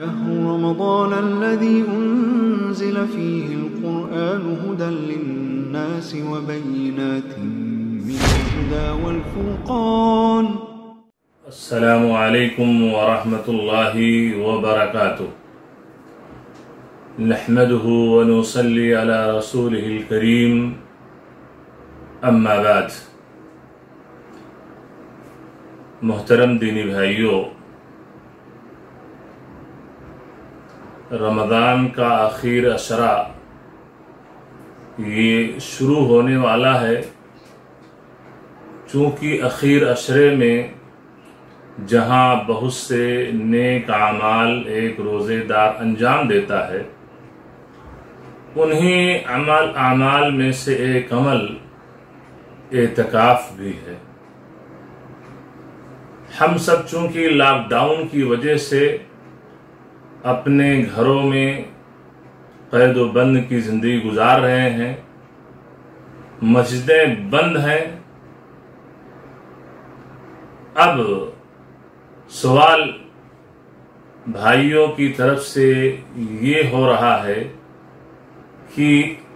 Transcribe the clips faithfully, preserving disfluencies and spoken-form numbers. شهر رمضان الذي أنزل فيه القرآن هدى للناس وبينات من الهدى والفرقان. السلام عليكم ورحمة الله وبركاته. نحمده ونصلي على رسوله الكريم. أما بعد. मोहतरम दीनी भाइयों, रमज़ान का आखिर अशरा ये शुरू होने वाला है। चूँकि आखिर अशरे में जहाँ बहुत से नेक अमाल एक रोज़ेदार अंजाम देता है, उन्हीं अमाल अमाल में से एक अमल एतकाफ भी है। हम सब चूँकि लॉकडाउन की वजह से अपने घरों में कैद व बंद की ज़िंदगी गुजार रहे हैं, मस्जिदें बंद हैं। अब सवाल भाइयों की तरफ से ये हो रहा है कि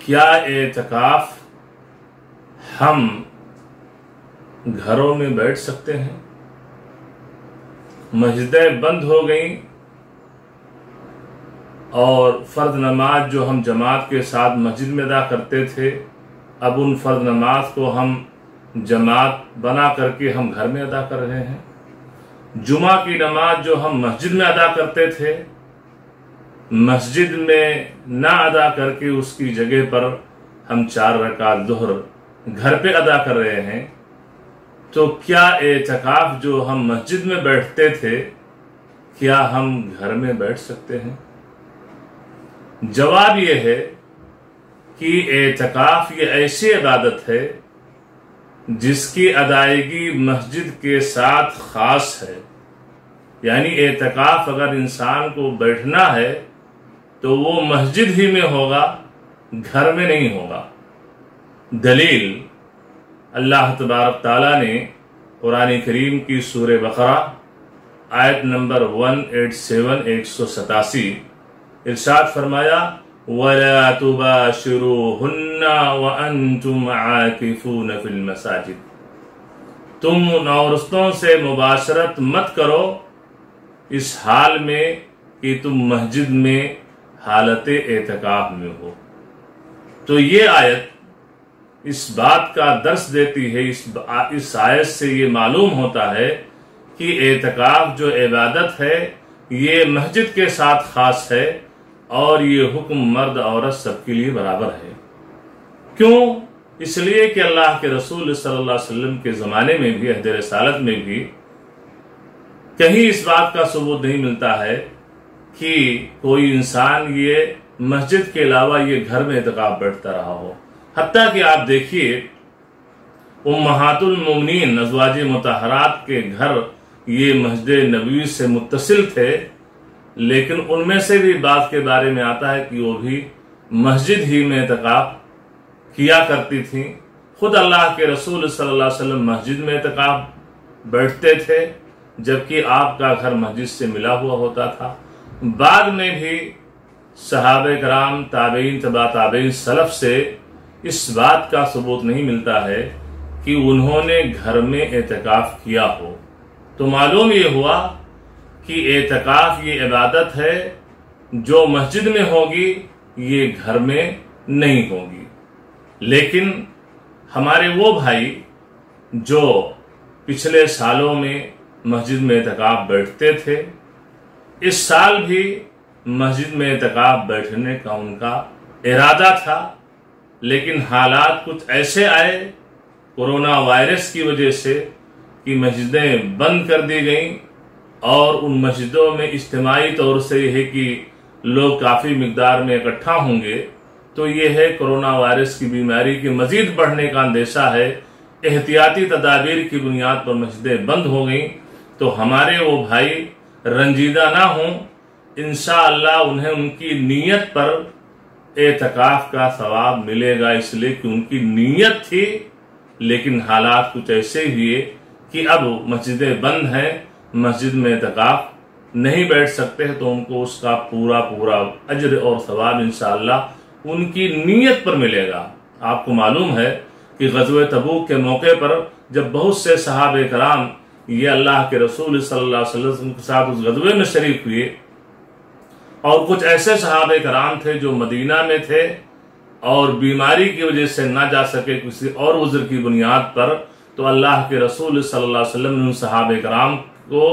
क्या एतकाफ हम घरों में बैठ सकते हैं? मस्जिदें बंद हो गई और फ़र्द नमाज जो हम जमात के साथ मस्जिद में अदा करते थे, अब उन फ़र्द नमाज को हम जमात बना करके हम घर में अदा कर रहे हैं। जुमा की नमाज जो हम मस्जिद में अदा करते थे, मस्जिद में ना अदा करके उसकी जगह पर हम चार रकात दुहर घर पे अदा कर रहे हैं। तो क्या एतकाफ जो हम मस्जिद में बैठते थे, क्या हम घर में बैठ सकते हैं? जवाब यह है कि एतकाफ ये ऐसी इबादत है जिसकी अदायगी मस्जिद के साथ ख़ास है। यानी एतकाफ अगर इंसान को बैठना है तो वो मस्जिद ही में होगा, घर में नहीं होगा। दलील अल्लाह तबारक ताला ने कुरान करीम की सूरह बकरा आयत नंबर एक सौ सत्तासी एक सौ सतासी इरशाद फरमाया, वला तुबाशिरूहुन्ना व अंतुम आकिफून फिल मसाजिद। तुम नौरस्तों से मुबाशरत मत करो इस हाल में कि तुम मस्जिद में हालत एतकाफ में हो। तो ये आयत इस बात का दर्स देती है। इस इस आयत से ये मालूम होता है कि एतकाफ जो इबादत है ये मस्जिद के साथ ख़ास है और ये हुक्म मर्द औरत सबके लिए बराबर है। क्यों? इसलिए कि अल्लाह के रसूल सल्लल्लाहु अलैहि वसल्लम के ज़माने में भी, अहदे रिसालत में भी कहीं इस बात का सबूत नहीं मिलता है कि कोई इंसान ये मस्जिद के अलावा ये घर में एतकाफ बैठता रहा हो। हत्ता कि आप देखिए उम्महातुल मोमिनीन अज़वाजे मुतहरात के घर ये मस्जिद नबवी से मुत्तसिल थे, लेकिन उनमें से भी बात के बारे में आता है कि वो भी मस्जिद ही में एतकाफ किया करती थीं। खुद अल्लाह के रसूल सल्लल्लाहु अलैहि वसल्लम मस्जिद में एतकाफ बैठते थे, जबकि आपका घर मस्जिद से मिला हुआ होता था। बाद में भी सहाबे कराम, ताबईन, तबा ताबईन, सलफ से इस बात का सबूत नहीं मिलता है कि उन्होंने घर में एतकाफ किया हो। तो मालूम ये हुआ कि एतकाफ ये इबादत है जो मस्जिद में होगी, ये घर में नहीं होगी। लेकिन हमारे वो भाई जो पिछले सालों में मस्जिद में एतकाफ बैठते थे, इस साल भी मस्जिद में एतकाफ बैठने का उनका इरादा था, लेकिन हालात कुछ ऐसे आए कोरोना वायरस की वजह से कि मस्जिदें बंद कर दी गईं और उन मस्जिदों में इज्तिमाई तौर से यह है कि लोग काफ़ी मिकदार में इकट्ठा होंगे। तो यह है कोरोना वायरस की बीमारी के मज़ीद बढ़ने का अंदेशा है। एहतियाती तदाबीर की बुनियाद पर मस्जिदें बंद हो गईं। तो हमारे वो भाई रंजीदा ना हों, इंशाअल्लाह उन्हें उनकी नीयत पर एतकाफ का सवाब मिलेगा, इसलिए कि उनकी नीयत थी। लेकिन हालात कुछ ऐसे हुए कि अब मस्जिदें बंद हैं, मस्जिद में एतकाफ नहीं बैठ सकते हैं तो उनको उसका पूरा पूरा अज्र और सवाब इंशाअल्लाह उनकी नीयत पर मिलेगा। आपको मालूम है कि ग़ज़वे तबूक के मौके पर जब बहुत से सहाबे कराम ये अल्लाह के रसूल सल्लल्लाहु अलैहि वसल्लम के साथ उस ग़ज़वे में शरीक हुए और कुछ ऐसे सहाबे कराम थे जो मदीना में थे और बीमारी की वजह से ना जा सके किसी और उज़्र की बुनियाद पर, तो अल्लाह के रसूल सल्लल्लाहु अलैहि वसल्लम ने उन सहाबे कराम को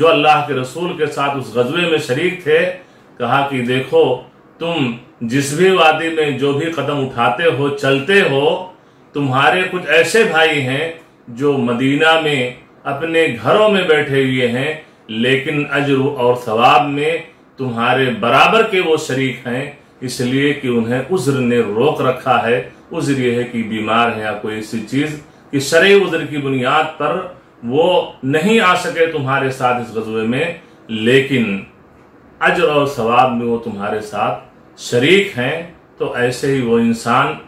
जो अल्लाह के रसूल के साथ उस ग़ज़वे में शरीक थे कहा कि देखो, तुम जिस भी वादी में जो भी कदम उठाते हो चलते हो, तुम्हारे कुछ ऐसे भाई हैं जो मदीना में अपने घरों में बैठे हुए हैं लेकिन अज्र और सवाब में तुम्हारे बराबर के वो शरीक हैं, इसलिए कि उन्हें उज़्र ने रोक रखा है। उज़्र यह है कि बीमार है या कोई ऐसी चीज़ कि शरई उज़्र की बुनियाद पर वो नहीं आ सके तुम्हारे साथ इस ग़ज़वे में, लेकिन अज्र और सवाब में वो तुम्हारे साथ शरीक हैं। तो ऐसे ही वो इंसान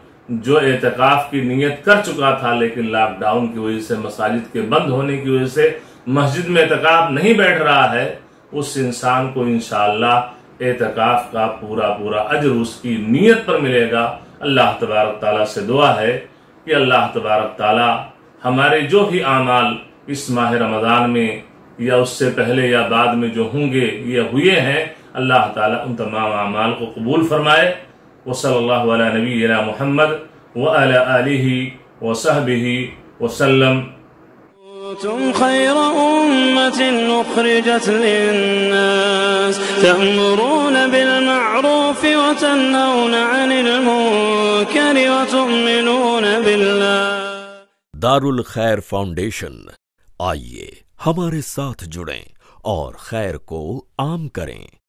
जो एतकाफ की नीयत कर चुका था लेकिन लॉकडाउन की वजह से, मसाजिद के बंद होने की वजह से मस्जिद में एतकाफ नहीं बैठ रहा है, उस इंसान को इंशाअल्लाह एतकाफ का पूरा पूरा अज्र उसकी नीयत पर मिलेगा। अल्लाह तबारक ताला से दुआ है कि अल्लाह तबारक ताला हमारे जो भी आमाल इस माह रमज़ान में या उससे पहले या बाद में जो होंगे या हुए हैं, अल्लाह ताला उन तमाम आमाल को कबूल फरमाए। व सल्लल्लाहु अला नबीना मुहम्मद व अला आलिही व सहबिही वसल्लम। كنتم خير أمة أخرجت للناس تأمرون بالمعروف وتنهون عن المنكر وتؤمنون بالله। दारुल खैर फाउंडेशन, आइए हमारे साथ जुड़ें और खैर को आम करें।